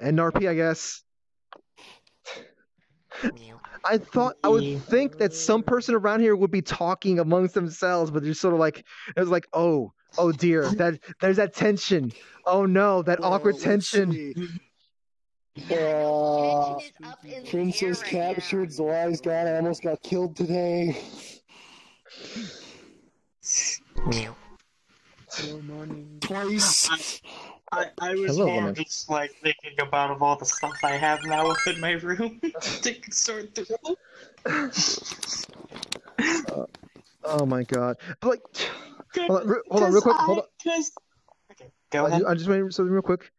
man. NRP, I guess. I would think that some person around here would be talking amongst themselves, but they're sort of like, it was like, oh dear, there's that tension. Oh no, that awkward tension. Princess captured, Zolai's got almost got killed today. Twice. I was more just like thinking about all the stuff I have now up in my room to sort through. Oh my god! But like, hold on, real quick. Hold on. Okay, go ahead. I just want something real quick.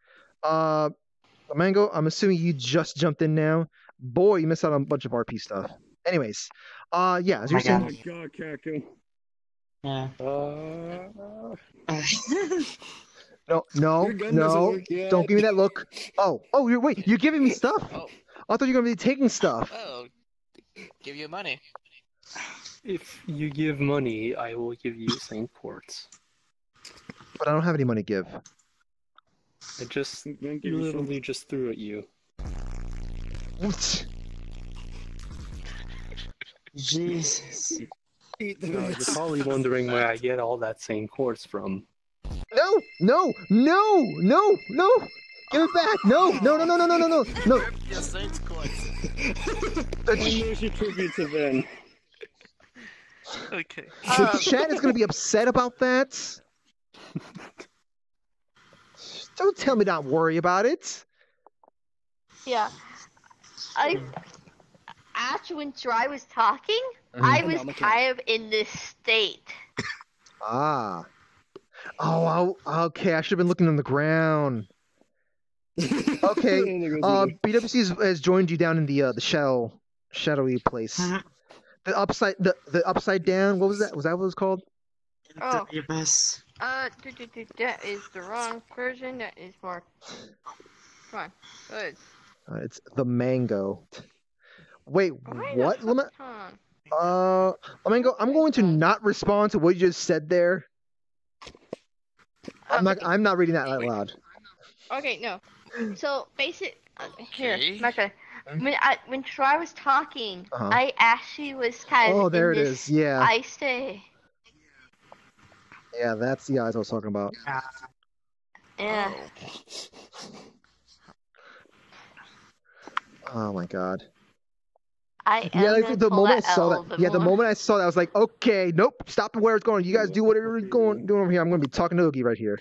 Mango, I'm assuming you just jumped in now. Boy, you missed out on a bunch of RP stuff. Anyways, yeah, as you're saying. Oh my god, Kaku. Yeah. No. Don't give me that look. Wait, you're giving me stuff? Oh. I thought you were going to be taking stuff. Oh, give you money. If you give money, I will give you St. Quartz. But I don't have any money to give. I just literally just threw at you. What? Jesus. You're probably wondering where I get all that St. Quartz from. No! Give it back! No! Your Saints coins. Okay. The chat is gonna be upset about that. Don't tell me not worry about it. Yeah. Actually, when Dry was talking, I was kind of in this state. Ah. Oh, okay. I should have been looking on the ground. Okay. BWC has joined you down in the shadowy place. The upside down. What was that? Was that what it was called? Oh. That is the wrong version. That is more. Come on. Good. It's the mango. Wait, what? Mango, I'm going to not respond to what you just said there. I'm not reading that out loud. Okay, no. So, when Troy was talking, I actually was kind of. Oh, there it is. Yeah. I stay. Yeah, that's the eyes I was talking about. Yeah. Oh my god. The moment I saw that, I was like, okay, nope, stop where it's going. You guys do whatever you're doing over here. I'm going to be talking to Oogie right here.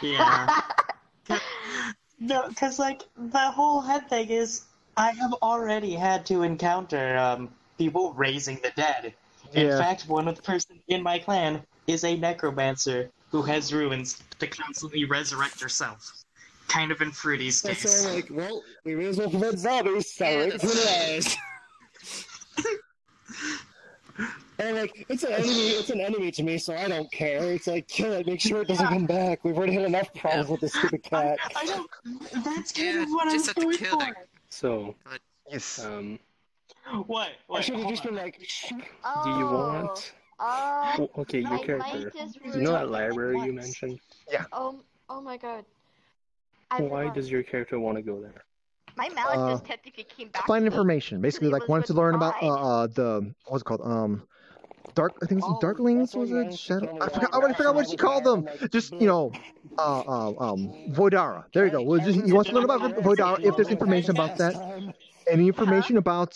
Yeah. No, because, like, the whole head thing is I have already had to encounter people raising the dead. In fact, one of the person in my clan is a necromancer who has ruins to constantly resurrect herself. Kind of in Fruity's case. That's like, well, we may as well prevent zombies, so it's And like, it's an enemy to me, so I don't care. It's like, kill it, make sure it doesn't come back. We've already had enough problems with this stupid cat. That's kind of what I'm going for. So, What? I should have just been like, do you want? Okay, your character. You know that library you mentioned? Yeah. Oh my god. Why does your character want to go there? My mallet just kept if he came back. Find information, basically, like wanted to learn about the what's it called darklings was it? Shadow? I already forgot what she called them. Just Voidara. There you go. Well, just, you want to learn about Voidara if there's information about that. Any information about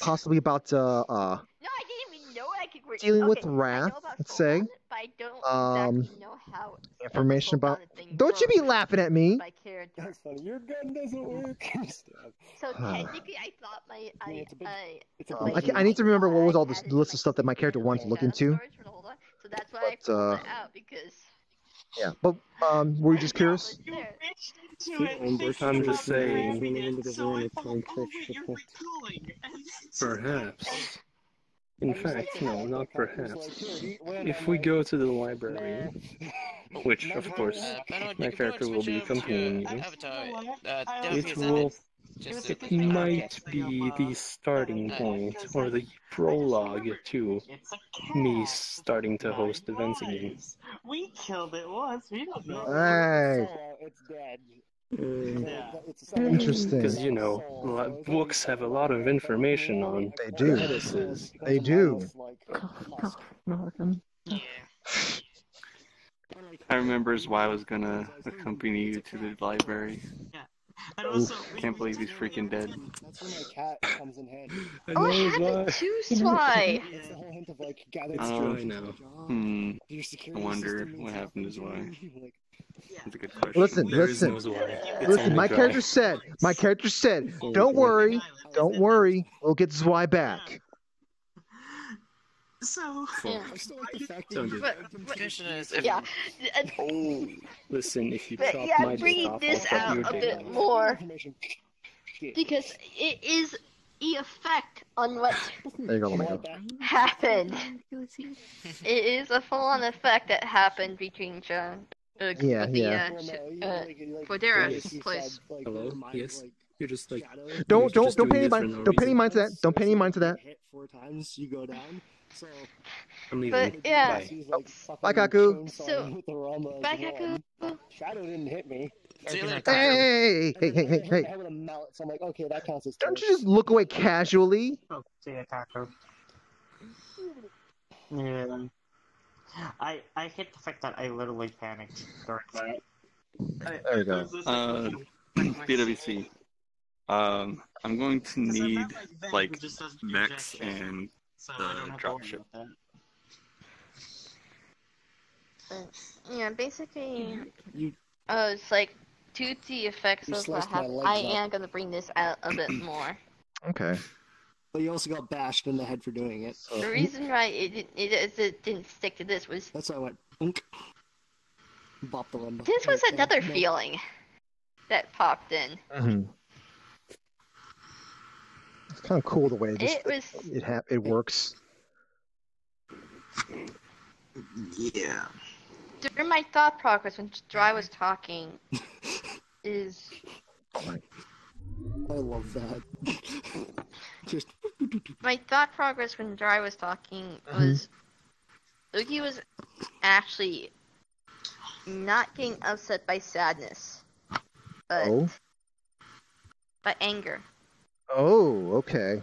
possibly about No, I didn't even know I could dealing with wrath. Let's say. I don't exactly know how information about. Don't you be laughing at me. That's funny. Your gun doesn't work. So technically, I thought my I need to remember what was all this list of stuff that my character wanted to look into. So that's why I pulled it out because. Yeah, but were you just curious? One more time, just saying. Perhaps. In fact, no, not perhaps. If we go to the library, which, of course, my character will be accompanying you, it will Just it might be the starting point or the prologue to me starting to host events again. We killed it once. We don't know. Right. It's dead. Interesting. Because, you know, books have a lot of information on edifices. They do. Yeah. I remember why I was going to accompany you to the library. Yeah. And also, I can't believe he's freaking dead. That's when my cat comes in handy. Oh, I had it too, Sly! It's the whole hint of, like, gathered strength. I know. I wonder what happened to Sly. That's a good question. Listen, my character said, don't worry, we'll get Zwei back. So, yeah. Listen, if you chop my dick off, this out a bit more, because it is the effect on what happened. It is a full-on effect that happened between John, Cordera's place. Hello? Yes. You're just like don't pay any mind to that. Hit 4 times, you go down. So, I'm leaving. But yeah, bye Kaku. So, bye Kaku. Shadow didn't hit me. Hey! I would have mallet, so I'm like, okay, that counts as. Don't you just look away casually? Oh, see ya, Kaku. Yeah. I hate the fact that I literally panicked during that. There you go. BWC. I'm going to need like Vex and. So dropship. Yeah, basically, it's like to the effects of what happened. I am gonna bring this out a bit more. Okay. But you also got bashed in the head for doing it. So. The reason why it didn't stick to this was that's why I went boink. Bopped the window. This was another feeling that popped in. Mm-hmm. It's kind of cool the way it works. Yeah. During my thought progress when Dry was talking, is. I love that. Just. My thought progress when Dry was talking was, Oogie was actually not getting upset by sadness, but by anger. Oh, okay.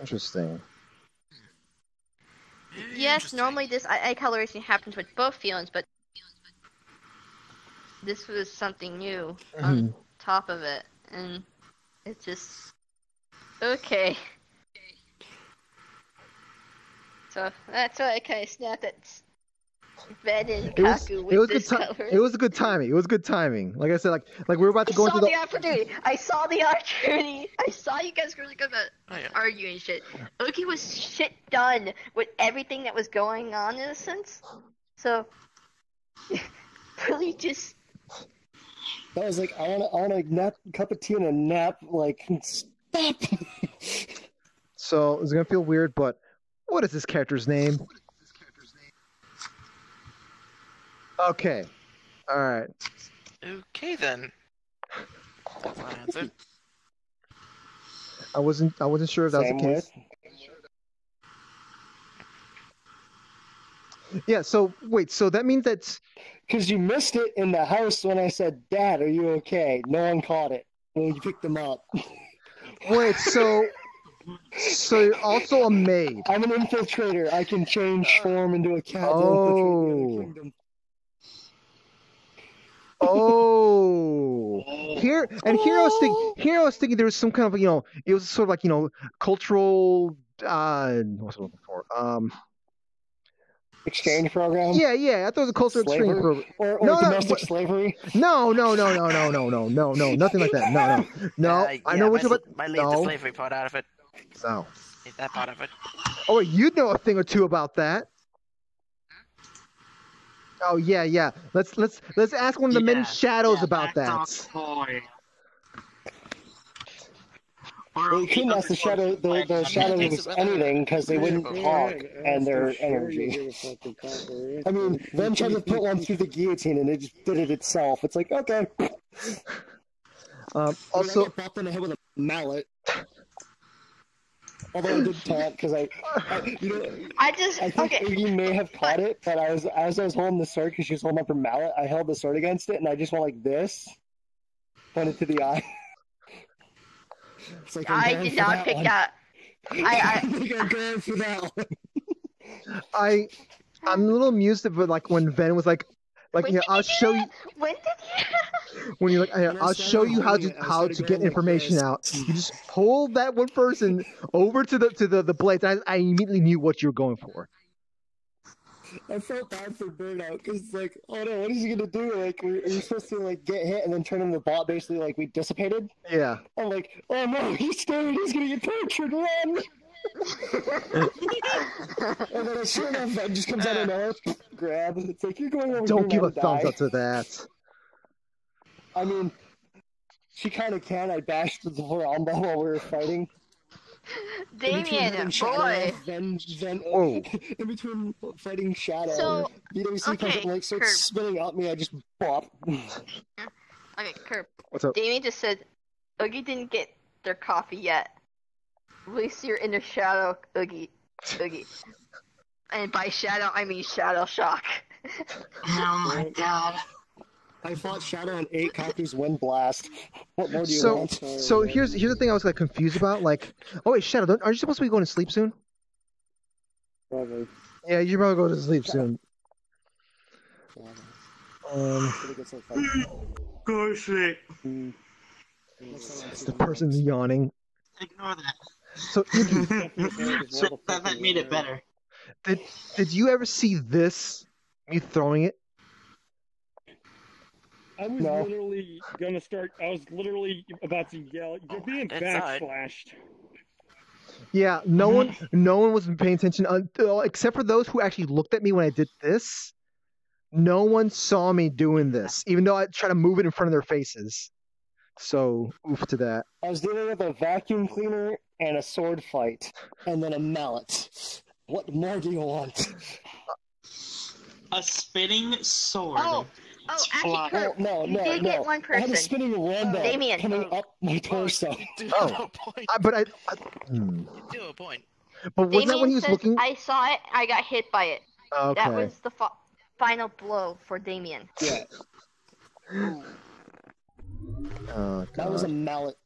Interesting. Yes, normally this eye coloration happens with both feelings, but this was something new on top of it, and it's just okay. So that's why I kind of snapped at Ben and Kaku with this cover. It was a good timing. It was good timing. Like I said, like we were about to go into the. I saw the opportunity. I saw you guys really good about arguing shit. Oki was shit done with everything that was going on in a sense. So really just. That was like I want a cup of tea and a nap. Like stop. So it's gonna feel weird, but what is this character's name? Okay. All right. Okay then. That's my answer. I wasn't sure if that was the case. Yeah. So wait. So that means that's because you missed it in the house when I said, "Dad, are you okay?" No one caught it. Well, you picked them up. Wait. So. So you're also a maid. I'm an infiltrator. I can change form into a cat. Oh. To infiltrate the kingdom. Oh, here I was thinking there was some kind of, you know, it was sort of like, you know, cultural, what's it looking for? Exchange program? Yeah, I thought it was a cultural exchange program. Or no, domestic slavery? No, nothing like that, no. Yeah, I know what you're about. Leave the slavery part out of it. No. Leave that part of it. Oh, you know a thing or two about that. Oh yeah. Let's ask one of the many shadows about that. Well, you couldn't ask the shadow anything because they wouldn't talk and their energy. I mean, them trying to put one through the guillotine and it just did it itself. It's like okay. Also, I get popped in the head with a mallet. Although I did talk because I think you may have caught it, but I was as I was holding the sword because she was holding up her mallet. I held the sword against it, and I just went like this, pointed to the eye. Like, I did not pick that. I'm a little amused at like when Ven was like yeah, I'll show you. When did you? When you're like, I'll show you how to get information out. You just pulled that one person over to the blades. I immediately knew what you were going for. I felt bad for Burnout because like, oh no, what is he gonna do? Like, are you supposed to like get hit and then turn into the bot? Basically, like we dissipated. Yeah. I'm like, oh no, he's scared. He's gonna get tortured. Run. And then sure enough, that just comes out of nowhere. Grab. It's like you're going over. Don't give a thumbs up to that. I mean, she kind of can. I bashed the Veranda while we were fighting. Damien, boy. Then in between fighting Shadow, so, BWC comes up and like starts spinning at me. I just bop. Okay, Curb. What's up? Damien just said, Oogie didn't get their coffee yet. Release your inner Shadow, Oogie. Oogie. And by Shadow, I mean Shadow Shock. Oh my god. I fought Shadow on 8 copies, 1 blast. What more do you want? So here's the thing I was like confused about. Like, oh wait, Shadow, aren't you supposed to be going to sleep soon? Probably. Yeah, you probably go to sleep soon. Probably. Go to sleep. It's the person's yawning. Ignore that. So, that made it better. Did you ever see this? Me throwing it. I was literally about to yell. You're being backflashed. Yeah, no one was paying attention until, except for those who actually looked at me when I did this. No one saw me doing this, even though I tried to move it in front of their faces. So, oof to that. I was dealing with a vacuum cleaner and a sword fight, and then a mallet. What more do you want? A spinning sword. Oh, actually, Kurt, you did get one person. I had a spinning wand coming up my torso. Oh, but I you do a point. But was that when he was looking? I saw it. I got hit by it. Okay. That was the final blow for Damien. Yeah. Oh, that was a mallet.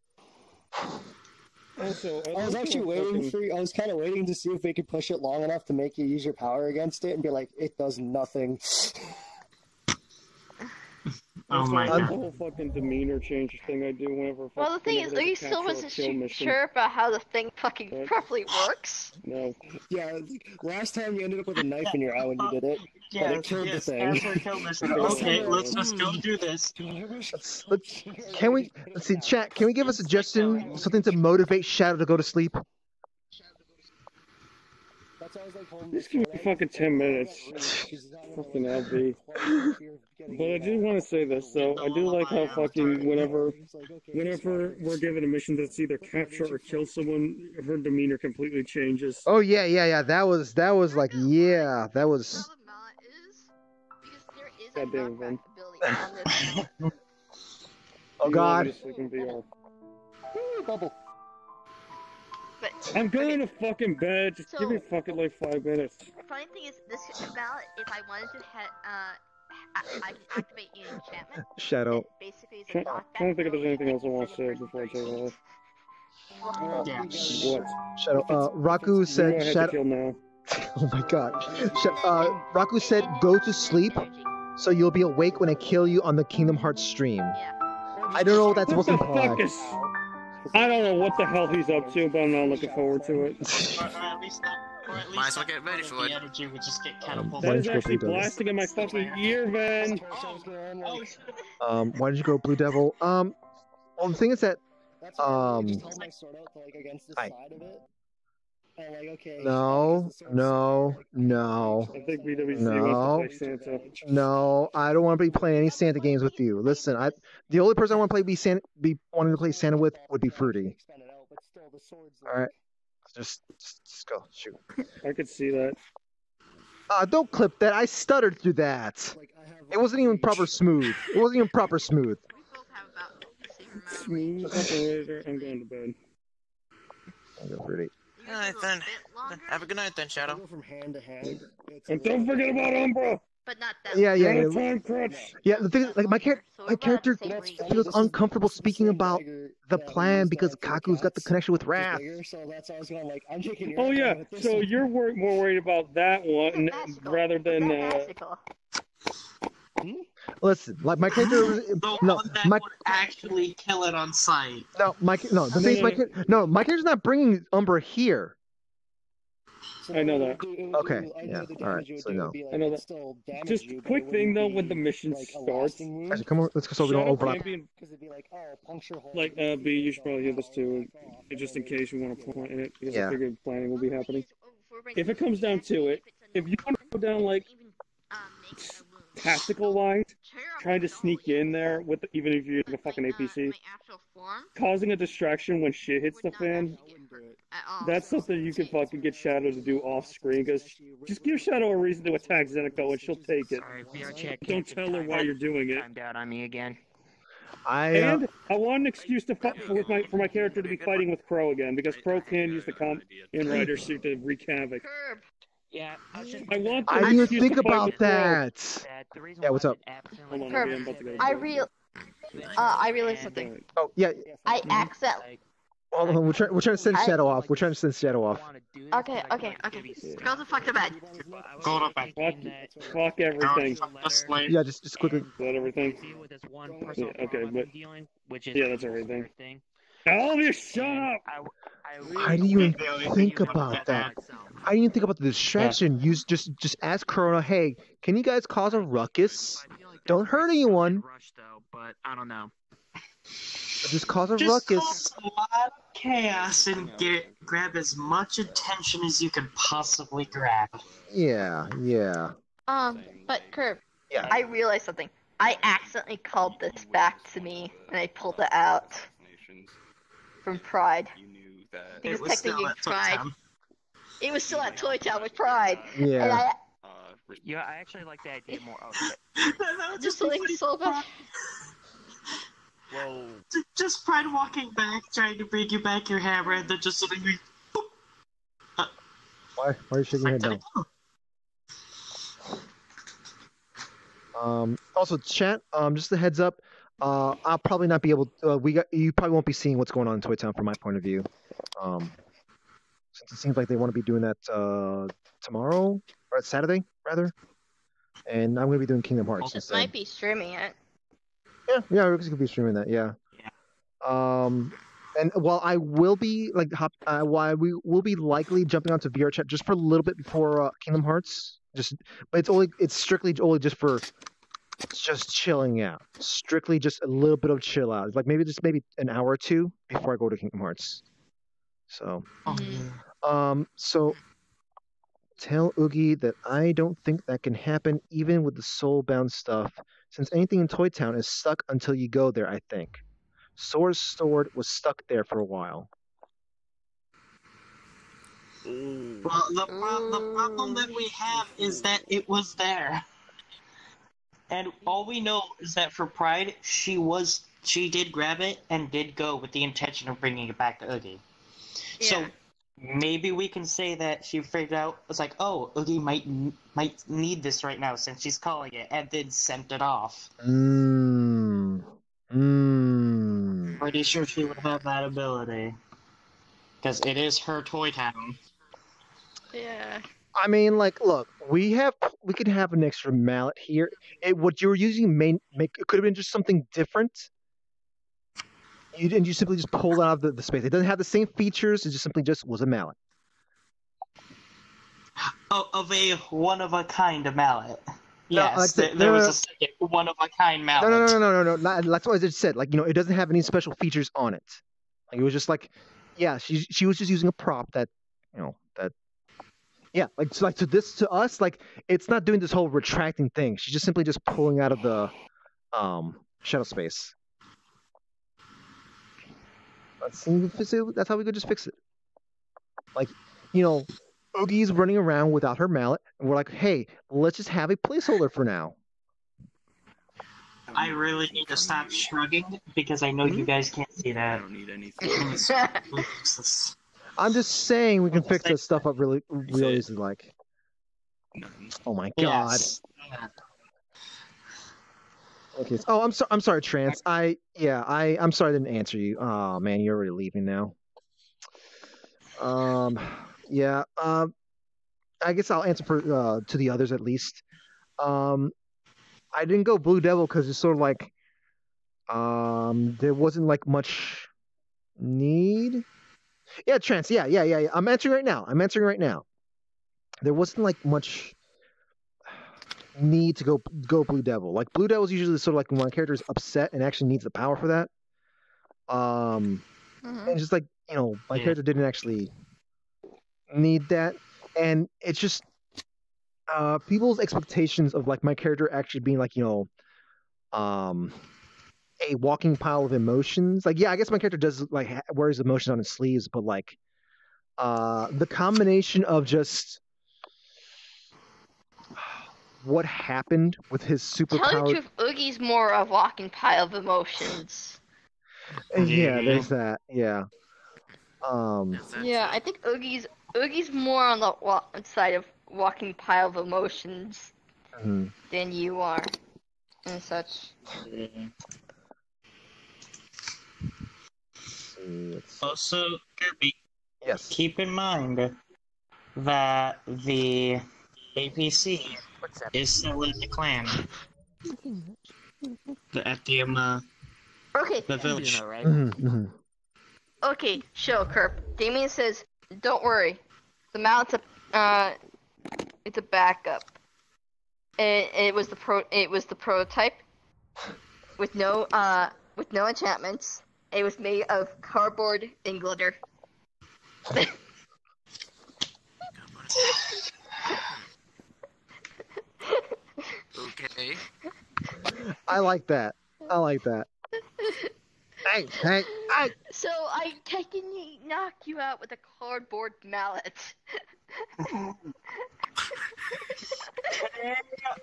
Also, I was actually waiting for you. I was kind of waiting to see if we could push it long enough to make you use your power against it and be like, it does nothing. Oh my god. The whole fucking demeanor change thing I do whenever. Well, the thing is, Lee still wasn't sure about how the thing fucking properly works. No. Yeah, last time you ended up with a knife in your eye when you did it. Yeah, but it killed the thing. Okay, let's just go do this. Let's see, chat, can we give a suggestion, something to motivate Shadow to go to sleep? This could be fucking 10 minutes. Fucking LB. But I do want to say this, though. I do like how fucking whenever we're given a mission that's either capture or kill someone, her demeanor completely changes. Oh yeah. That was like, yeah, that was. Goddamn, man. Oh god. Bubble. I'm going to fucking bed. Just give me fucking like 5 minutes. The funny thing is, this mallet, if I wanted to, I can activate an enchantment. Shadow. Basically, it's a knockback. I don't think there's anything else I want to say before I take it off. Yeah. What? Shadow. Raku said. Shadow. Oh my god. Raku said, go to sleep, so you'll be awake when I kill you on the Kingdom Hearts stream. Yeah. I don't know what that's supposed to imply. I don't know what the hell he's up to, but I'm not looking forward to it. or at least might as well get ready for it. That is actually blasting in my fucking ear, man. Why did you go Blue Devil? Well, the thing is that, No, I don't want to be playing any Santa games with you. Listen, the only person I want to wanting to play Santa with would be Fruity. All right, just go shoot. I could see that. Don't clip that. I stuttered through that. It wasn't even proper smooth. Sneak up later and go into bed. I'll go pretty. Alright then. Have a good night then, Shadow. Go from hand to hand. And don't forget about Umbra! But not that. Yeah. The thing is, like, my character feels uncomfortable speaking about the plan because Kaku's got the connection with Wrath. Oh yeah. So you're more worried about that one rather than. Listen, like my character. Would actually kill it on sight. My character's not bringing Umbra here. So I know that. Okay. Yeah. All right. So no. I know that. Just a quick thing though, when the mission starts. Actually, come on. Let's go so we don't overlap. B, you should probably hear this too, just in case you want to point in it, because I figured planning will be happening. If it comes down to it, if you want to go down like tactical wise, trying to sneak in there with even if you're a fucking APC, causing a distraction when shit hits the fan. That's something you can fucking get Shadow to do off screen, because just give Shadow a reason to attack Zenico and she'll take it. Don't tell her why you're doing it. Timed out on me again. And I want an excuse to for my character to be fighting with Crow again, because Crow can use the comp in Rider suit to wreak havoc. Yeah, I didn't think about that. Yeah, what's up? I realized something. Oh yeah. I accept. Hold on, we're trying to send Shadow off. We're trying to send Shadow off. Okay. Go to fuck the bed. Go to bed. Fuck everything. Yeah, just quickly. Let everything. Okay, but yeah, that's everything. Elvia, shut up! I didn't even think about that. I didn't even think about the distraction. You just ask Corona, hey, can you guys cause a ruckus? Don't hurt anyone. Just cause a ruckus. Cause a lot of chaos and grab as much attention as you can possibly grab. Yeah. But Curb, I realized something. I accidentally called this back to me, and I pulled it out from Pride. You knew that because technically Pride. It was still at Toy Town with Pride. Yeah. And I actually like that idea more. Just like so bad. Whoa. Just Pride walking back, trying to bring you back your hammer, and then just suddenly. Boop. Why are you shaking your head down? Also, chat. Just a heads up. I'll probably not be able. You probably won't be seeing what's going on in Toy Town from my point of view. Since it seems like they want to be doing that tomorrow or Saturday rather, and I'm going to be doing Kingdom Hearts. It might be streaming it. Yeah, we're going to be streaming that. Yeah. And while I will be like, we will be likely jumping onto VRChat just for a little bit before Kingdom Hearts. But it's strictly only just for. It's just chilling out. Strictly just a little bit of chill out. Like maybe an hour or two before I go to Kingdom Hearts. So, so tell Oogie that I don't think that can happen even with the soulbound stuff, since anything in Toy Town is stuck until you go there, I think. Sora's Sword was stuck there for a while. Well, the problem that we have is that it was there. And all we know is that for Pride, she did grab it and did go with the intention of bringing it back to Oogie. Yeah. So maybe we can say that she figured out, it's like, oh, Oogie might need this right now since she's calling it, and then sent it off. Pretty sure she would have that ability. Because it is her Toy Town. Yeah. I mean, like, look, we could have an extra mallet here. What you were using it could have been just something different. You simply just pulled out of the space. It doesn't have the same features. It just simply was a mallet. Oh, of a one-of-a-kind mallet. Yes, there was a second one-of-a-kind mallet. No. That's what I just said. Like, you know, it doesn't have any special features on it. Like, it was just like, yeah, she was just using a prop that, you know, that. Yeah, to us, like, it's not doing this whole retracting thing. She's just simply just pulling out of the shadow space. That's how we could just fix it. Like, you know, Oogie's running around without her mallet, and we're like, hey, let's just have a placeholder for now. I really need to stop shrugging because I know you guys can't see that. I don't need anything. I'm just saying we can fix this stuff up really easily. Like, oh my god. Yeah. Okay. Oh, I'm sorry, Trance. I'm sorry I didn't answer you. Oh man, you're already leaving now. I guess I'll answer for, to the others at least. I didn't go Blue Devil because it's sort of like there wasn't like much need. Yeah, Trance. Yeah. I'm answering right now. There wasn't like much need to go Blue Devil. Like Blue Devil is usually sort of like when my character is upset and actually needs the power for that. And just like my character didn't actually need that, and it's just people's expectations of like my character actually being like a walking pile of emotions. Like I guess my character does like wears emotions on his sleeves, but like the combination of just what happened with his superpower. Tell the truth, Oogie's more a walking pile of emotions. Yeah, there's that. Yeah. I think Oogie's more on the side of walking pile of emotions than you are, and such. Also, Kirby. Yes. Keep in mind that the APC is still in the clan. The village. Right? Okay, show Kirp. Damien says, don't worry. The mount's it's a backup. It was the prototype with no enchantments. It was made of cardboard and glitter. Okay. I like that. Hey. So I technically knock you out with a cardboard mallet.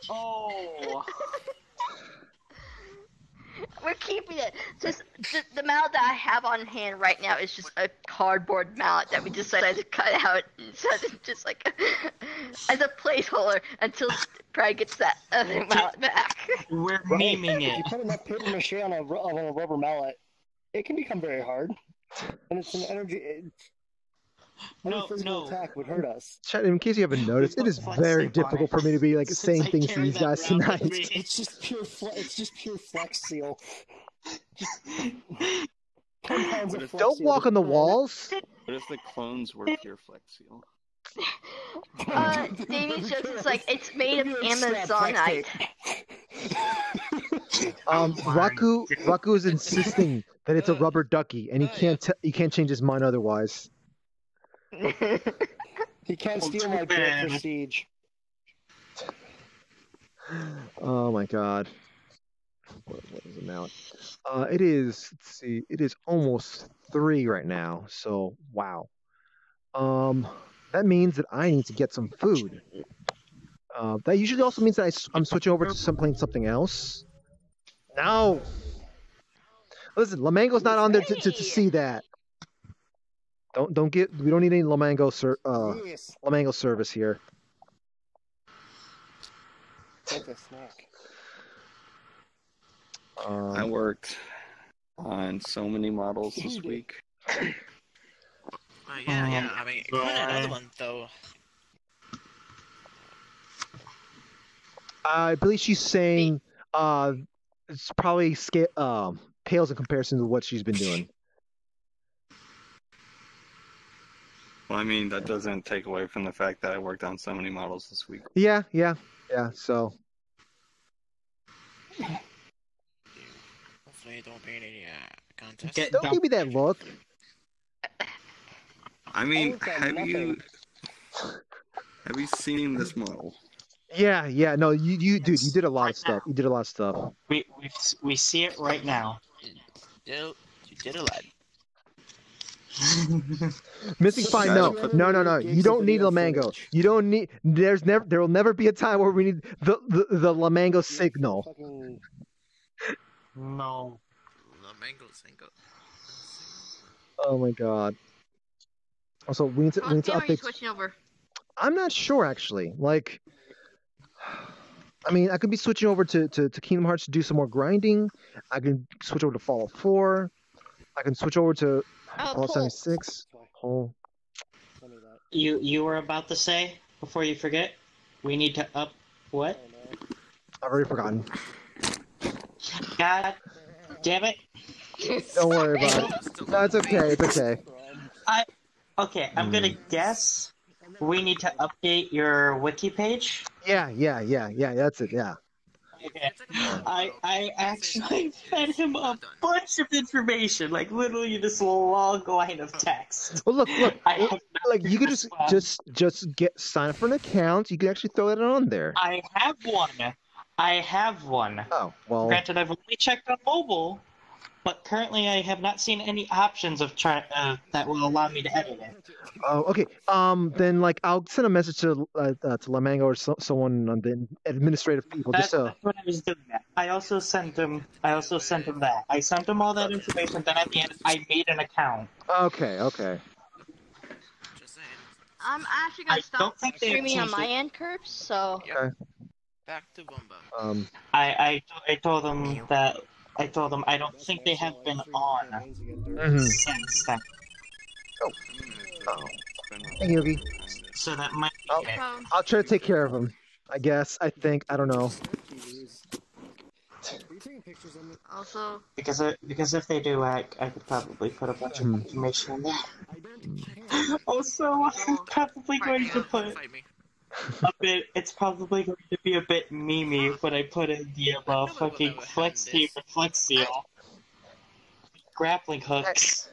Oh. We're keeping it. Just the mallet that I have on hand right now is just a cardboard mallet that we decided to cut out just like as a placeholder until Pride gets that other mallet back. We're memeing it. You put enough paper mache on a rubber mallet, it can become very hard, and it's an energy. No physical attack would hurt us. Chat, in case you haven't noticed, it is very difficult for me to be like saying things to these guys tonight. It's just pure flex seal. Don't walk on the walls. What if the clones were pure flex seal? Damien says it's like it's made of Amazonite. Raku is insisting that it's a rubber ducky, and he can't change his mind otherwise. He can't steal my great prestige. Oh my god. What is it now? It is, let's see, it is almost 3 right now, so wow. That means that I need to get some food. That usually also means that I'm switching over to something else. No! Listen, Lamango's not on there to see that. We don't need any Lamango service here. Take a snack. I worked on so many models this week. Yeah. I mean, another one though. I believe she's saying it's probably pales in comparison to what she's been doing. Well, I mean, that doesn't take away from the fact that I worked on so many models this week. Yeah. So. Hopefully, don't be in any contest. Don't give me that look. I mean, have you seen this model? Yeah. No, you did a lot of stuff. You did a lot of stuff. We see it right now. You did a lot. Missing fine. No. You don't need Lamango. You don't need. There will never be a time where we need the Lamango signal. No. No, mango's single. Oh my god. Also, we need to update. Are you switching over? I'm not sure, actually. Like, I mean, I could be switching over to Kingdom Hearts to do some more grinding. I can switch over to Fallout 4. I can switch over to Fallout 76. Oh. You were about to say, before you forget, we need to up what? I've already forgotten. God damn it. Don't worry about it. No, it's okay. It's okay. I'm gonna guess we need to update your wiki page. Yeah. That's it. Yeah. Okay. I actually fed him a bunch of information, like literally this long line of text. Well, look. Like you could just get sign up for an account. You could actually throw that on there. I have one. Oh well. Granted, I've only checked on mobile. But currently, I have not seen any options of that will allow me to edit it. Oh, okay. Then, like, I'll send a message to Lamango or someone on the administrative people. That's what I was doing. I also sent them that. I sent them all that information. Then at the end, I made an account. Okay. I'm actually gonna stop streaming on my end, Curbs. So. Okay. Back to Bumba. I told them that. I told them I don't think they have been on since then. Oh. Hey, Yogi. So that might be it. I'll try to take care of them. I guess. I think. I don't know. Also, because if they do, I could probably put a bunch of information on that. Also, I'm probably going to put a bit. It's probably going to be a bit memey when I put in the fucking flex seal, grappling hooks,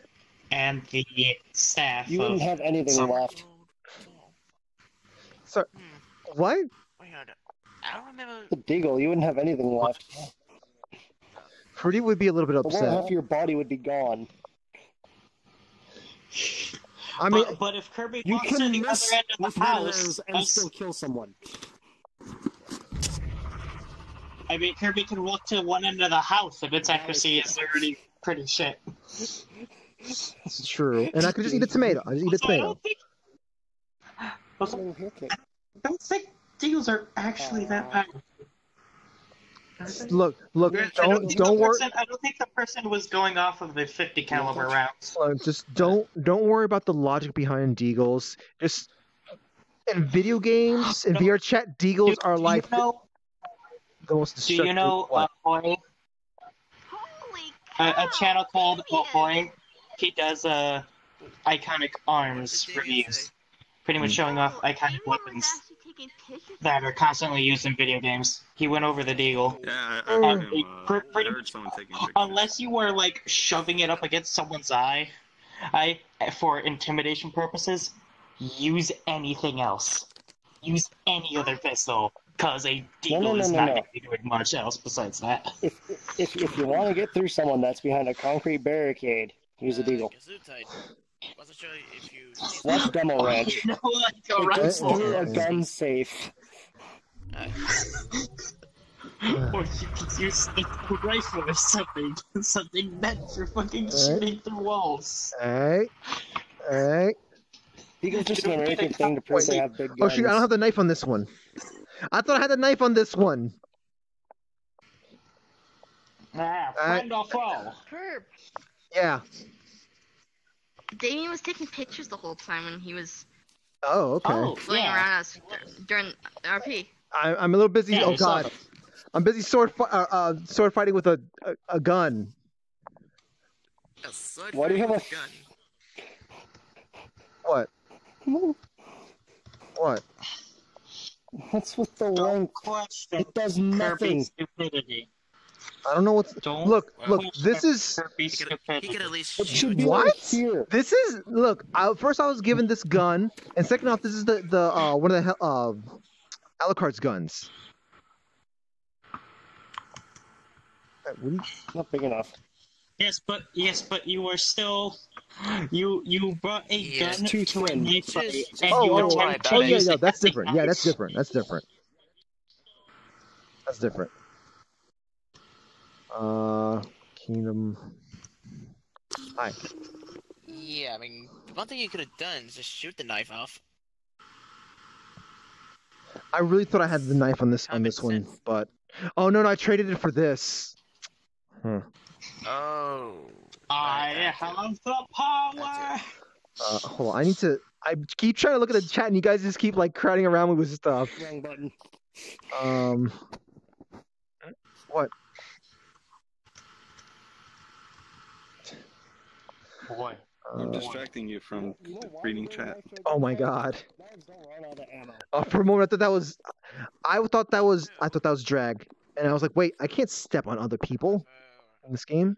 and the staff. You wouldn't have anything left. Sir, what? I don't remember. The Deagle, you wouldn't have anything left. Pretty would be a little bit upset. Half of your body would be gone. I mean, but if Kirby walks to the other end of the house and still kill someone, I mean Kirby can walk to one end of the house if its accuracy is already pretty shit. That's true. And I could just eat a tomato. I just eat a tomato. I don't think deals are actually that powerful. Look! Don't worry. I don't think the person was going off of the 50 caliber rounds. Just don't worry about the logic behind Deagles. Just in video games and VRChat, Deagles are like the most destructive. Do you know Ahoy? Holy cow! A channel called Ahoy. He does iconic arms reviews, pretty much showing off iconic weapons that are constantly used in video games. He went over the Deagle. Yeah, I heard someone taking pictures. Unless you were like shoving it up against someone's eye, for intimidation purposes, use anything else. Use any other pistol, cause a Deagle is not going to be doing much else besides that. If you want to get through someone that's behind a concrete barricade, use a Deagle. Wasn't sure if you... Watch Demo Ranch. You know, like a rifle. A gun safe. Or you could use a rifle or something. Something meant for fucking shooting through walls. Alright. You can just do an anything thing to press and have big guns. Oh shoot, I don't have the knife on this one. I thought I had the knife on this one. Friend or foe. Herb. Yeah. Damien was taking pictures the whole time when he was playing around us during RP. I'm a little busy. Yeah, oh god, I'm busy sword fighting with a gun. Why do you have a gun? What? What? What's with the long clutch? It does nothing. I don't know what's... Look, this is... What? This is... Look, first I was given this gun, and second off, this is the one of the Alucard's guns. Not big enough. Yes, but you were still... You brought a gun to a knife fight, and you were that's different. Yeah, That's different. Kingdom. Hi. Yeah, I mean, the one thing you could have done is just shoot the knife off. I really thought I had the knife on this one, but oh no, I traded it for this. Huh. Oh. I have the power. Hold on, I need to. I keep trying to look at the chat, and you guys just keep like crowding around me with stuff. Wrong button. What? Boy, I'm distracting you from reading chat. Oh my god! For a moment, I thought that was drag, and I was like, wait, I can't step on other people in this game.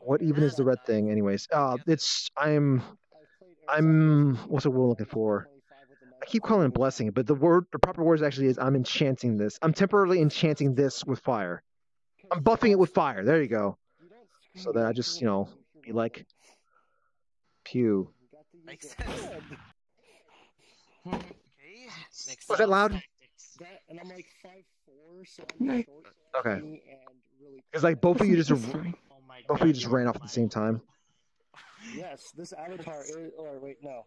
What even is the red thing, anyways? What's the word I'm looking for? I keep calling it blessing, but the proper word actually is I'm enchanting this. I'm temporarily enchanting this with fire. I'm buffing it with fire. There you go. So that I just, you know, be like, pew. Makes sense. Okay. Was that loud? And I'm like 5'4", so I'm short. Okay. Because like both of you just. Hopefully you just ran off at the same time. Yes, this avatar is... Or wait, no.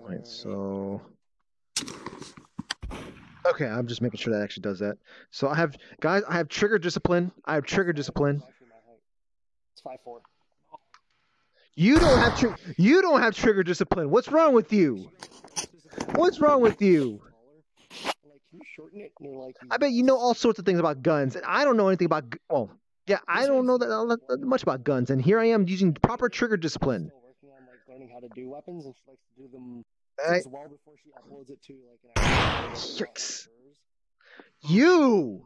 Alright, so... Okay, I'm just making sure that actually does that. So I have... Guys, I have trigger discipline. It's 5'4". You don't have trigger discipline. What's wrong with you? You shorten it and you're like... I bet you know all sorts of things about guns, and I don't know anything about... Well... Yeah, I don't know that much about guns, and here I am using proper trigger discipline. Still working on like learning how to do weapons, and she likes to do them as well before she uploads it to like an Yikes! You.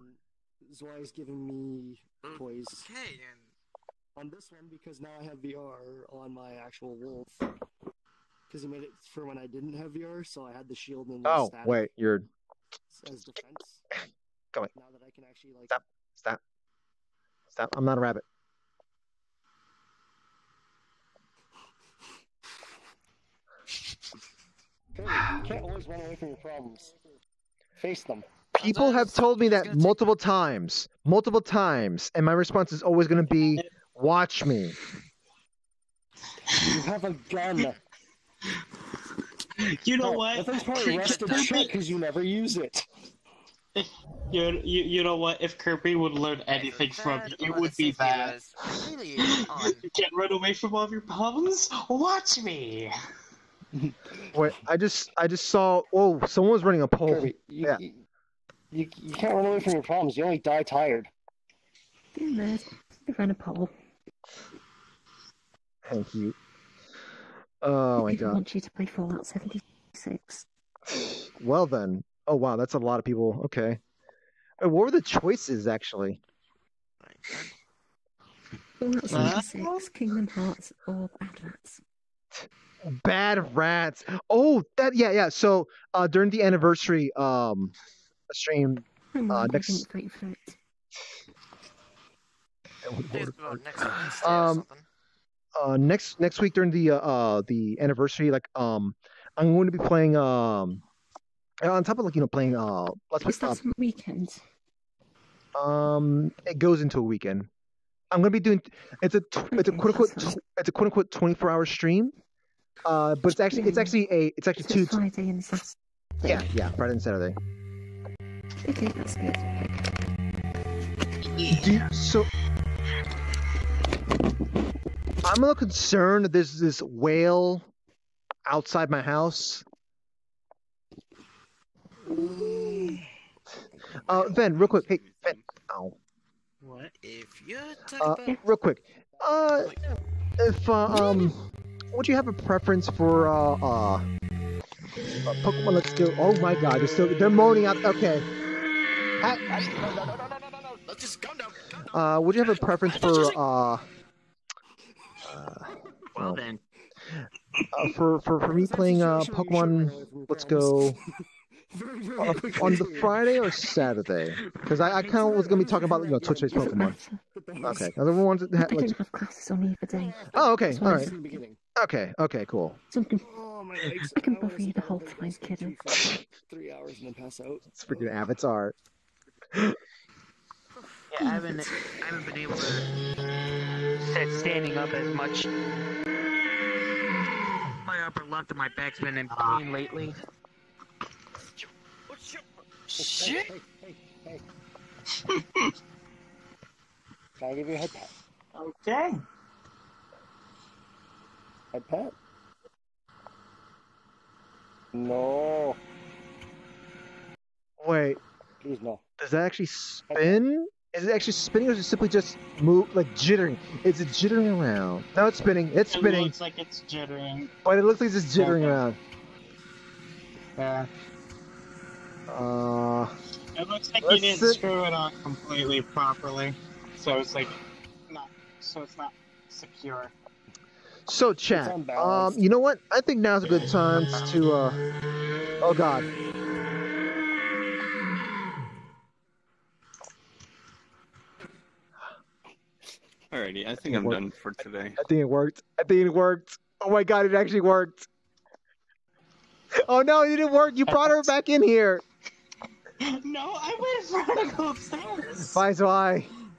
Zora's giving me toys. Okay, and on this one because now I have VR on my actual wolf. Because he made it for when I didn't have VR, so I had the shield and the static. Oh wait, you're as defense. Come on. Now that I can actually like stop. Stop. I'm not a rabbit. Hey, you can't always run away from your problems. Face them. People have told me that multiple times. Multiple times. And my response is always going to be, watch me. You have a gun. You know what? That's probably rest of the shit because you never use it. You know what? If Kirby would learn anything from you, it would be that. Can't run away from all of your problems? Watch me! Wait, I just saw... Oh, someone was running a pole. Kirby, you can't run away from your problems. You only die tired. You missed. You ran a pole. Thank you. Oh my god. I want you to play Fallout 76. Well then... Oh wow, that's a lot of people. Okay, what were the choices actually? Kingdom Hearts or Bad Rats. Bad Rats. Oh, that yeah. So during the anniversary stream next. Next week during the anniversary, like I'm going to be playing And on top of like playing let's play stuff. Weekend. It goes into a weekend. I'm gonna be doing it's a quote unquote 24-hour stream. But it's actually two Friday and Saturday. Yeah, Friday and Saturday. Okay, that's good. So I'm a little concerned that there's this whale outside my house. Ben, real quick. Hey, Ben. Ow. What if you talk about... Real quick. Would you have a preference for Pokemon? Let's do. Oh my God, they're moaning out. Okay. No. Let's just go down. Would you have a preference for well then. For me playing Pokemon? Let's go. On the Friday or Saturday? Because I kind of was going to be talking about Twitch-based Pokemon. Okay. I don't have classes on either day. Oh, okay. All right. Okay, cool. So I can buff you the whole time, kiddo. 3 hours and then pass out. It's freaking Avatar. I haven't been able to sit standing up as much. My upper left and my back's been in pain lately. Shit! Hey. Can I give you a head pat? Okay. Head pat? No. Wait. Please no. Does that actually spin? Is it actually spinning or is it simply just move, like jittering? Is it jittering around? No, it's spinning. It's spinning. It looks like it's jittering. But it looks like it's jittering around. Yeah. It looks like you didn't screw it on completely properly. So it's like, it's not secure. So chat, you know what? I think now's a good time to, oh god. Alrighty, I think I'm done for today. I think it worked. I think it worked. Oh my god, it actually worked. Oh no, it didn't work. You brought her back in here. No, I went for her to go upstairs. Bye.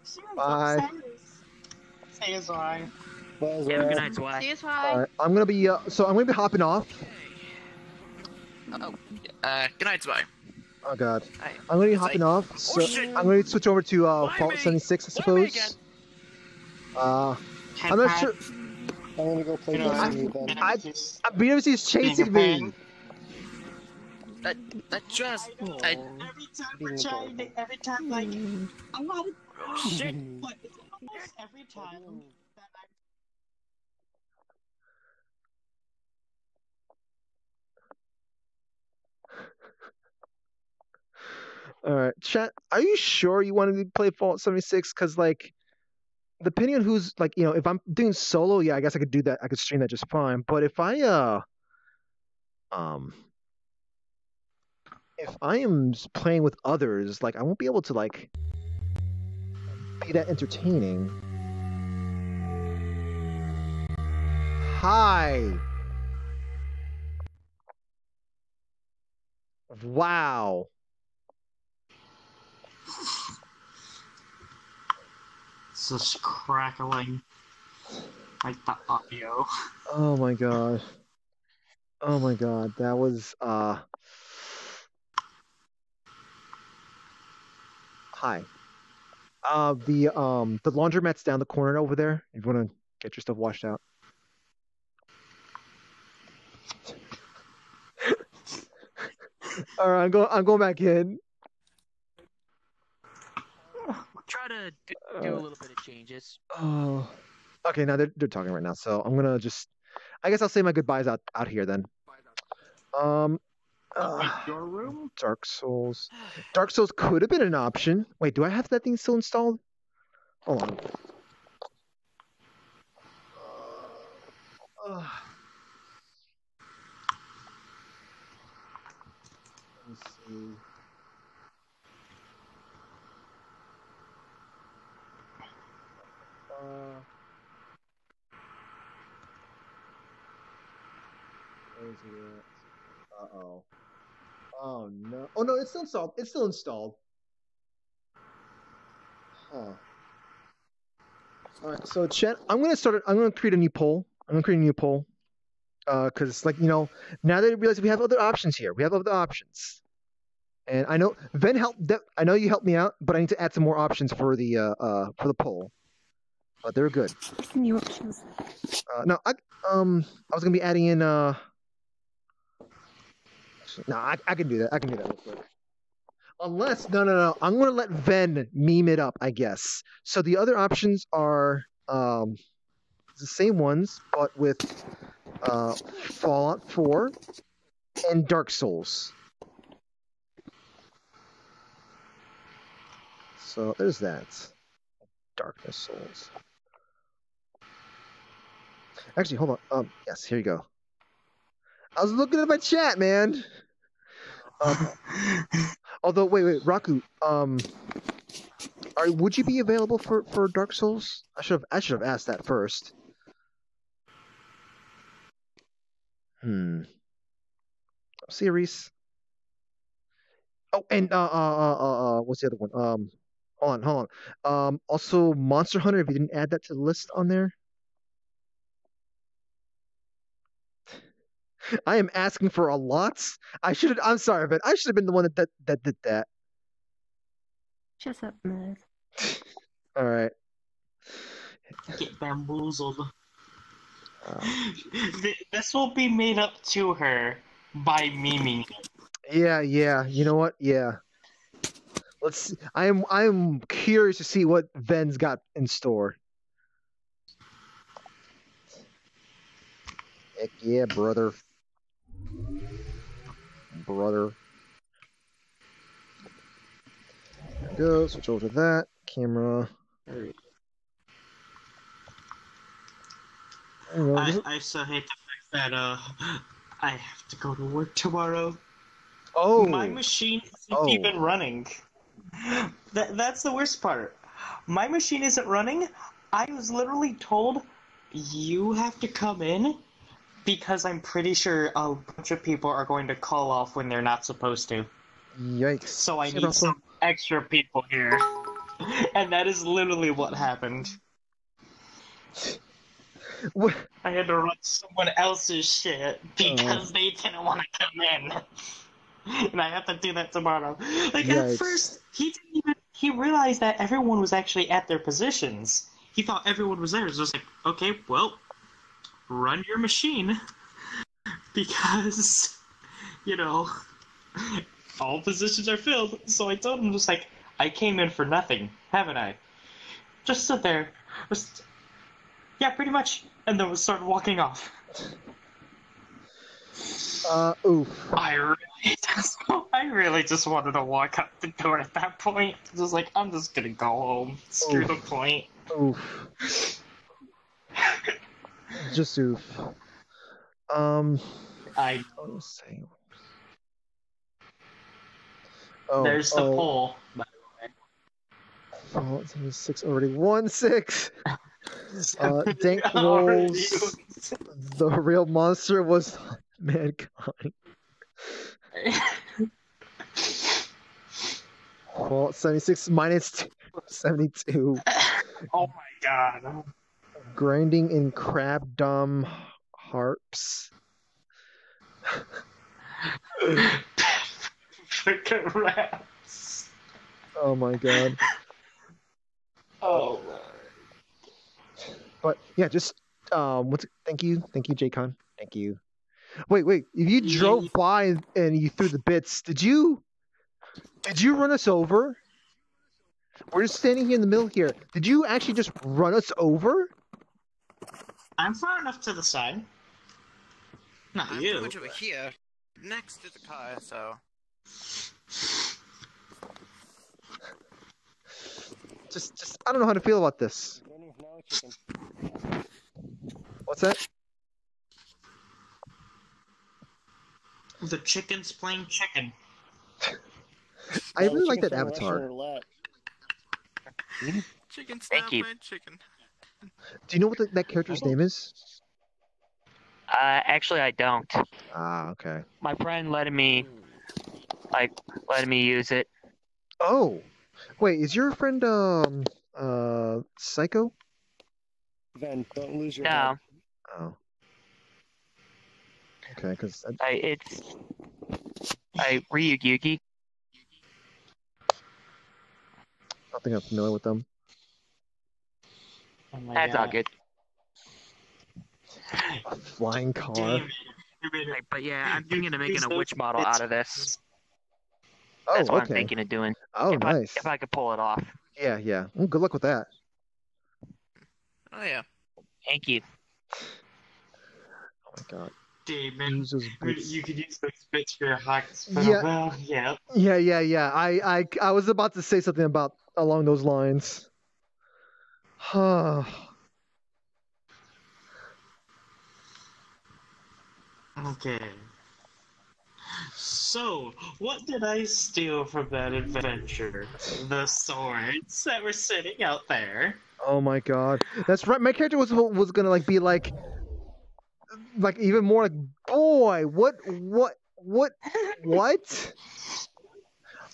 Say is why. Well, yeah, good night, Zwei. See you, Zwei. Right, I'm gonna be I'm gonna be hopping off. Oh, good night, Zwei. Oh god, I'm gonna be hopping off. So I'm gonna switch over to Fault 76, I suppose. I'm not sure. I'm gonna go play. BMC is chasing me. I just. Every time, like a lot of shit, but it's almost every time. Alright, chat, are you sure you want to play Fault 76? Because, like, depending on who's, like, you know, if I'm doing solo, yeah, I guess I could do that. I could stream that just fine. But if I, if I am playing with others, like, I won't be able to, like, be that entertaining. Hi! Wow! It's just crackling like the audio. Oh my god. Oh my god, that was hi. The laundromat's down the corner over there. If you wanna get your stuff washed out. Alright, I'm going back in. Try to do a little bit of changes. Oh, okay. Now they're talking right now, so I'm gonna just. I guess I'll say my goodbyes out here then. Your room. Dark Souls. Dark Souls could have been an option. Wait, do I have that thing still installed? Hold on. Let me see. Where's he at? Uh-oh. Oh, no. Oh, no, it's still installed. It's still installed. Huh. All right, so, chat, I'm going to create a new poll. I'm going to create a new poll. Because, like, you know, now that I realize we have other options here. We have other options. And I know, Ven, I know you helped me out, but I need to add some more options for the poll. But they're good. New options. No, I was gonna be adding in. No, I can do that. I can do that real quick. Unless no, I'm gonna let Ven meme it up, I guess. So the other options are the same ones, but with Fallout 4 and Dark Souls. So there's that. Darkness Souls. Actually, hold on. Yes, here you go. I was looking at my chat, man. Although, wait, Raku. Would you be available for Dark Souls? I should have asked that first. Series. Oh, and what's the other one? Hold on. Also, Monster Hunter, if you didn't add that to the list on there. I am asking for a lot. I'm sorry, but I should have been the one that did that. Shut up, Maz. All right. Get bamboozled. This will be made up to her by memeing. Yeah. You know what? Yeah. Let's. I am curious to see what Ven's got in store. Heck yeah, brother. There we go. Switch over to that camera. There we go. I so hate the fact that I have to go to work tomorrow. Oh, my machine isn't even running. That's the worst part. My machine isn't running. I was literally told you have to come in because I'm pretty sure a bunch of people are going to call off when they're not supposed to. Yikes. So I need some extra people here. And that is literally what happened. What? I had to run someone else's shit because they didn't want to come in. And I have to do that tomorrow. Like, at first, he realized that everyone was actually at their positions. He thought everyone was there. So I was like, okay, well, run your machine. Because, you know, all positions are filled. So I told him, just like, I came in for nothing, haven't I? Just stood there. Yeah, pretty much. And then we started walking off. Oof. I really just wanted to walk out the door at that point. Just like, I'm just gonna go home. Screw the point. Oof. Just oof. There's the poll, by the way. Oh, it's 6 already. 1-6! Dank rolls. The real monster was mankind. Well, 76 minus 2, 72. Oh my god. Grinding in crab dumb harps. Oh my god. Oh. But yeah, just thank you, J-Con. Thank you. Wait, if you drove by and you threw the bits, did you run us over? We're just standing here in the middle here. Did you actually just run us over? I'm far enough to the side. I'm pretty much over here, next to the car, so... Just, I don't know how to feel about this. What's that? The chicken's playing chicken. I really like that avatar. Chicken's not playing chicken. Do you know what that character's name is? Actually, I don't. Ah, okay. My friend let me use it. Oh, wait, is your friend Psycho? Then don't lose your head. Oh. Okay, because it's Ryugyugi. I don't think I'm familiar with them. Oh that's all good. A flying car. Damn. But yeah, I'm thinking of making a witch model out of this. Oh, that's what I'm thinking of doing. Oh, nice. If I could pull it off. Yeah. Well, good luck with that. Oh yeah. Thank you. Oh my god. Damon, you could use those bits for your hacks. Yeah. I was about to say something along those lines. Huh. Okay. So, what did I steal from that adventure? The swords that were sitting out there. Oh my god. That's right. My character was gonna be even more boy, what?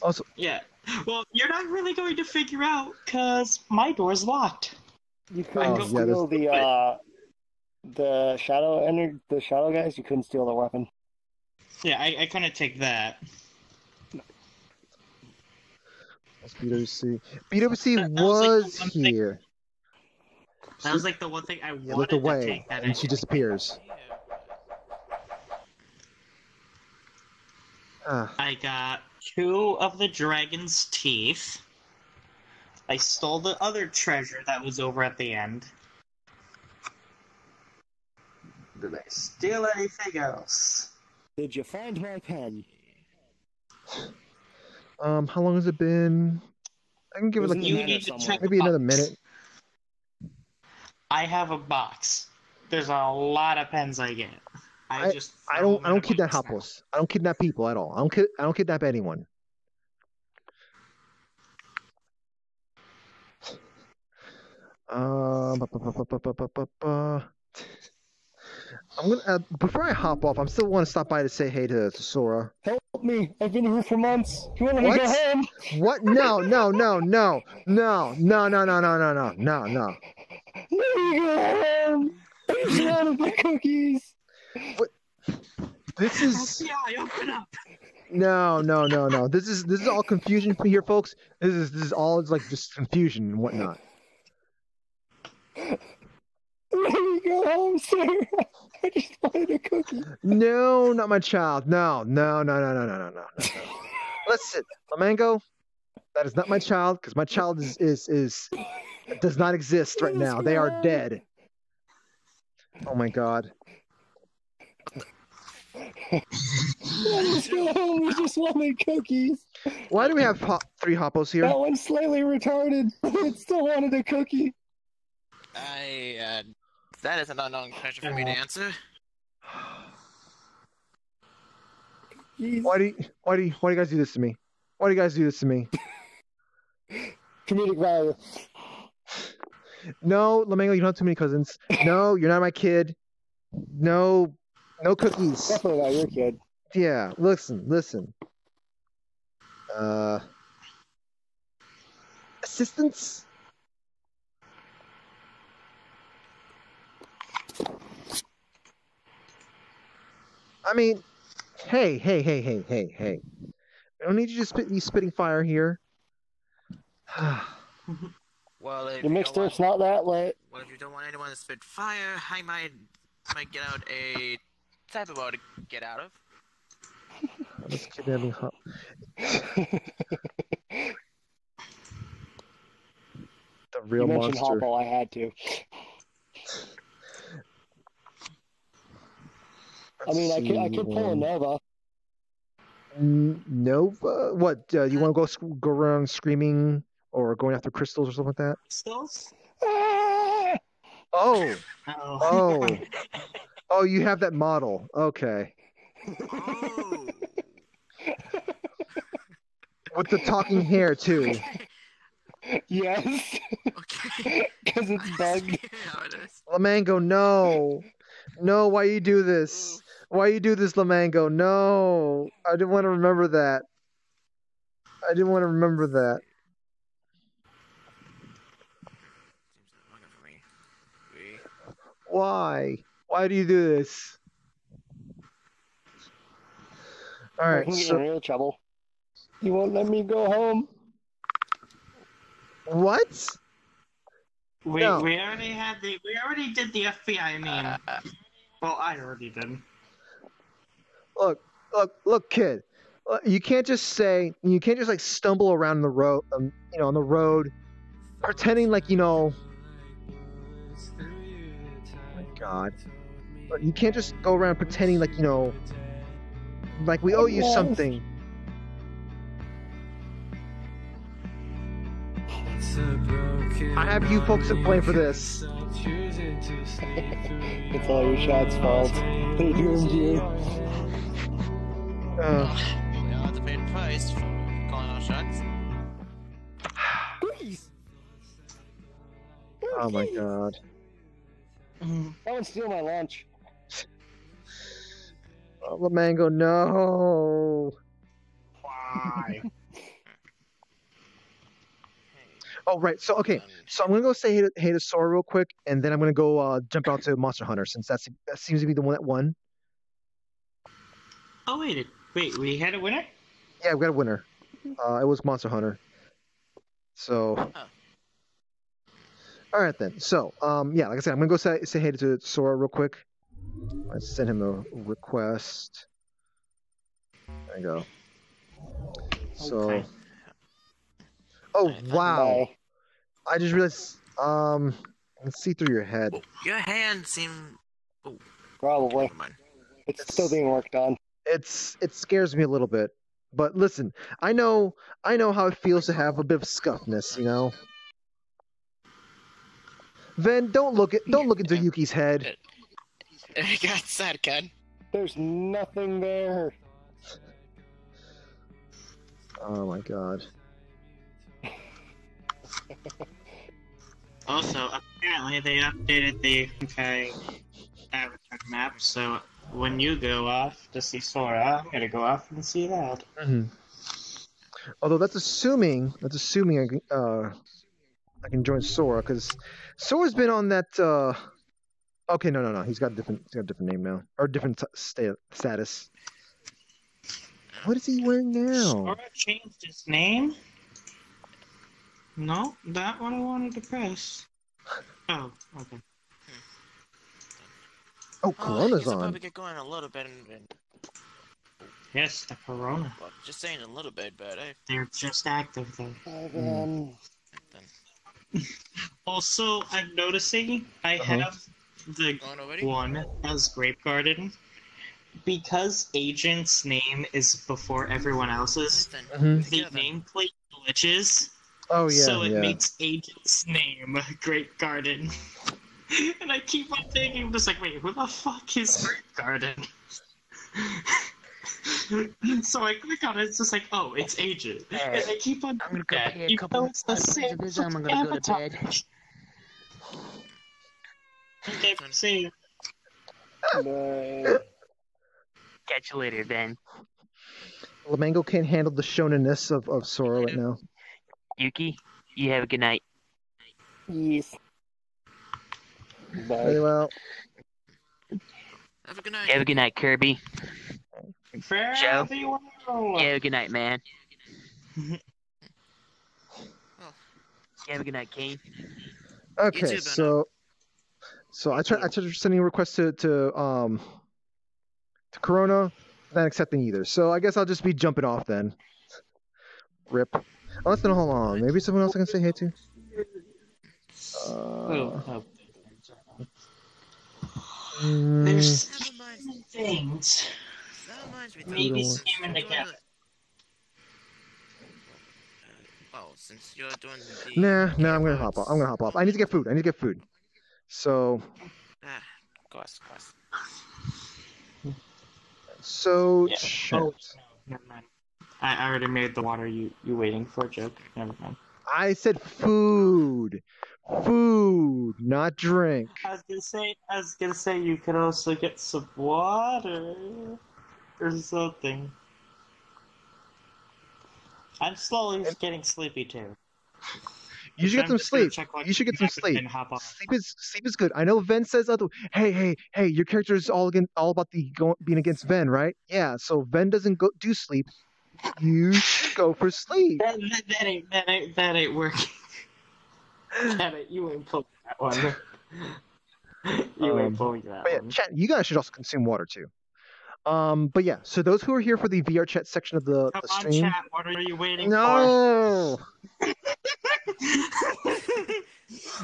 Also, yeah, Well, you're not really going to figure out, because my door's locked. You couldn't steal the shadow guys. You couldn't steal the weapon. Yeah, I kind of take that. That's BWC. BWC was like here. That was like the one thing I wanted to take. That and she disappears. I got 2 of the dragon's teeth. I stole the other treasure that was over at the end. Did I steal anything else? Did you find my pen? How long has it been? I can give it like maybe another minute. I have a box. There's a lot of pens I get. I don't kidnap hoppos. I don't kidnap people at all. I don't kidnap anyone. I'm gonna before I hop off, I still want to stop by to say hey to Sora. Help me! I've been here for months. Do you want me to go home? What? No. No. I'm out of my cookies. What? This is FBI, open up. No. This is all confusion from here, folks. This is all like just confusion and whatnot. Let me go home, sir. I just wanted a cookie. No, not my child. No. Listen, Flamengo, that is not my child, because my child is does not exist right now. They are dead. Oh my god. We just wanted cookies. Why do we have 3 hoppos here? That one's slightly retarded, but it still wanted a cookie. That is an unknown question for me to answer. Why do you guys do this to me? Why do you guys do this to me? Comedic value. No, Flamengo, you don't have too many cousins. No, you're not my kid. No cookies. Definitely not your kid. Yeah, listen. Assistance? I mean, hey. I don't need you to be spitting fire here. Well, if you mixed it's not that way. Well, if you don't want anyone to spit fire, I might get out a type of order to get out of. I'm just kidding. The real monster. You mentioned Hoppo, I had to. I mean, I could pull a Nova. Nova? What? You want to go around screaming or going after crystals or something like that? Crystals? Ah! Oh. Oh, you have that model. Okay. Oh. With the talking hair, too. Yes. Okay. Because it's bugged. Flamengo, no. No, why you do this? Why you do this, Flamengo? No, I didn't want to remember that. Why? Why do you do this? All right, so... in real trouble. You won't let me go home. What? We already did the FBI meme. Well, I already did. Look, kid. You can't just like stumble around the road, on the road, pretending like My God. Look, you can't just go around pretending like like we owe you something. I have you folks to blame for this. It's all your chat's fault. They doomed you. We all have to pay the price for calling our shots. Please. Oh my god. That one's stealing my lunch. Oh, Flamengo, no. Why? Oh, right. So, okay. So I'm going to go say hey to Sora real quick, and then I'm going to go jump out to Monster Hunter, since that seems to be the one that won. Oh, wait, we had a winner? Yeah, we got a winner. It was Monster Hunter. So... Oh. All right, then. So, yeah, like I said, I'm going to go say hey to Sora real quick. Let's send him a request. There you go. So... Okay. Oh, wow. I just realized... I can see through your head. Your hand seemed... Oh, probably. It's still being worked on. It scares me a little bit. But listen, I know how it feels to have a bit of scuffness, you know? Ven, don't look at Dayuki's head. I got sad, Ken. There's nothing there. Oh my god. Also, apparently they updated the Honkai avatar map, so when you go off to see Sora, I'm gonna go off and see that. Mm-hmm. Although that's assuming I can join Sora, because Sora's been on that. Okay, no, he's got a different name now, or different status. What is he wearing now? Sora changed his name. No, that one I wanted to press. Oh, okay. Oh, Corona's on. Probably get going a little bit. Yes, the Corona. Well, just saying a little bit, but hey. They're just active though. Also, I'm noticing I have the one as Grape Garden because Agent's name is before everyone else's. The nameplate glitches. Oh yeah. So it makes Agent's name Grape Garden. And I keep on thinking, I'm just like, wait, who the fuck is Grape Garden? So I click on it, it's just like, oh, it's Agent. Right. And I keep on doing that, even though it's the same avatar. Okay, see you. Bye. Catch you later, Ben. Lamango can't handle the shonen-ness of Sora right now. Yuki, you have a good night. Yes. Bye. Very well. Have a good night. Have a good night, Kirby. Fair Joe. Yeah, have a good night, man. Have a good night, Kane. Okay, so I tried sending a request to Corona, not accepting either. So I guess I'll just be jumping off then. Rip. Oh, let's hold on. Maybe someone else I can say hey to. There's human things. Maybe human again. Oh, since you're doing the nah, I'm gonna hop off. I need to get food. So. Of course. So. Yeah. Shit. Oh, no, never mind. I already made the water you waiting for joke. Never mind. I said food. Food, not drink. I was gonna say you could also get some water or something. I'm slowly getting sleepy too. You should get some sleep. You should get some sleep. Sleep is good. I know Ven says other. Hey, your character is all about being against Ven, right? Yeah. So Ven doesn't do sleep. You should go for sleep. That ain't working. You ain't pulling that one. You ain't pulling that one. Yeah, chat, you guys should also consume water too. But yeah, so those who are here for the VR chat section of the stream. Come on, chat. What are you waiting for?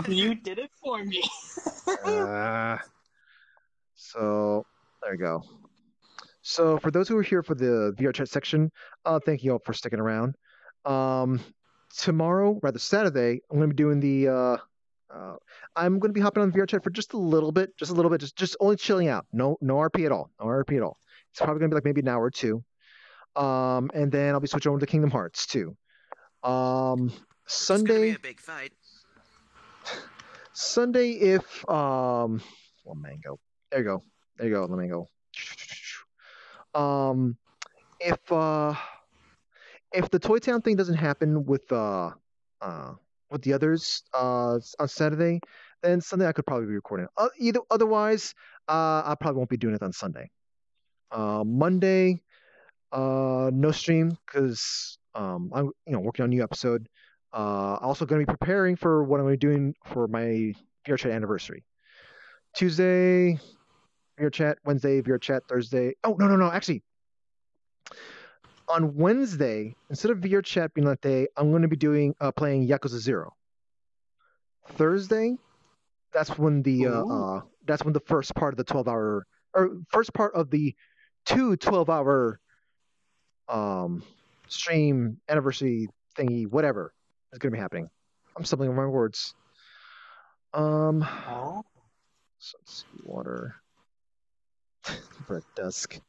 You did it for me. So there you go. So for those who are here for the VR chat section, thank you all for sticking around. Tomorrow, rather Saturday, I'm going to be doing the. I'm going to be hopping on VRChat for just a little bit, just only chilling out. No RP at all. No RP at all. It's probably going to be like maybe an hour or two, and then I'll be switching over to Kingdom Hearts too. Sunday. It's gonna be a big fight. Sunday, if Lamango. There you go, Lamango. If the Toy Town thing doesn't happen with with the others on Saturday. Then Sunday I could probably be recording. Otherwise, I probably won't be doing it on Sunday. Monday, no stream because I'm working on a new episode. Also going to be preparing for what I'm going to be doing for my VRChat anniversary. Tuesday, VRChat. Wednesday, VRChat. Thursday. Oh no! Actually, on Wednesday, instead of VRChat being that day, I'm going to be doing playing Yakuza 0. Thursday, that's when the first part of the 12-hour or first part of the two 12-hour stream anniversary thingy, whatever, is going to be happening. I'm stumbling over my words. So let's see, water. Red Dusk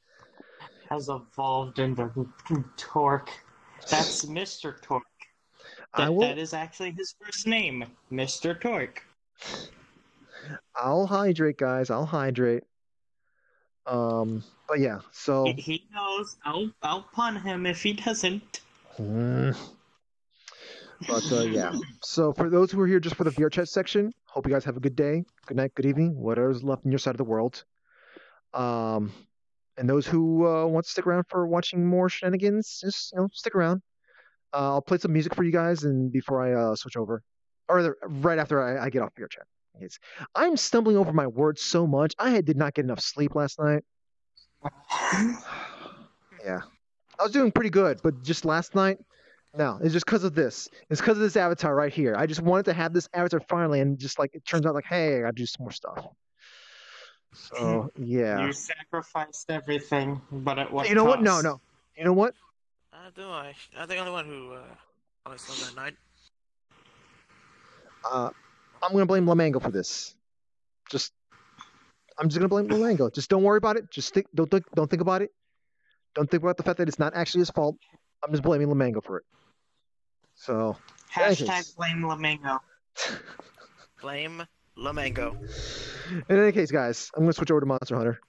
has evolved into Torque. That's Mr. Torque. That is actually his first name, Mr. Torque. I'll hydrate, guys. I'll hydrate. But yeah, so he knows. I'll pun him if he doesn't. But yeah. So for those who are here just for the VRChat section, hope you guys have a good day, good night, good evening, whatever's left on your side of the world. And those who want to stick around for watching more shenanigans, just stick around. I'll play some music for you guys, and before I switch over, or right after I get off VRChat. I'm stumbling over my words so much. I did not get enough sleep last night. Yeah, I was doing pretty good, but just last night, no, it's just because of this. It's because of this avatar right here. I just wanted to have this avatar finally, and just like it turns out, like, hey, I gotta do some more stuff. So yeah, you sacrificed everything, but at what? You know what? No. You know what? I'm the only one who always loved that night. I'm going to blame Lamango for this. I'm just going to blame Lamango. Just don't worry about it. Just don't think about it. Don't think about the fact that it's not actually his fault. I'm just blaming Lamango for it. So, #anyways. Blame Lamango. Blame Lamango. In any case, guys, I'm going to switch over to Monster Hunter.